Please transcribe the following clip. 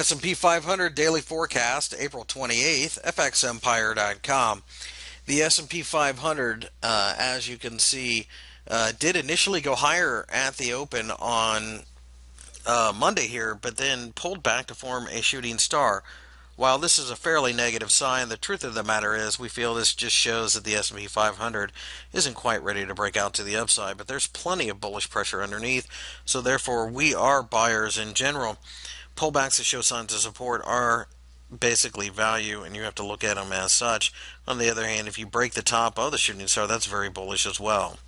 S&P 500 Daily Forecast, April 28th, FXEmpire.com. The S&P 500, as you can see, did initially go higher at the open on Monday here, but then pulled back to form a shooting star. While this is a fairly negative sign, the truth of the matter is we feel this just shows that the S&P 500 isn't quite ready to break out to the upside, but there's plenty of bullish pressure underneath, so therefore we are buyers in general. Pullbacks that show signs of support are basically value, and you have to look at them as such. On the other hand, if you break the top of the shooting star, that's very bullish as well.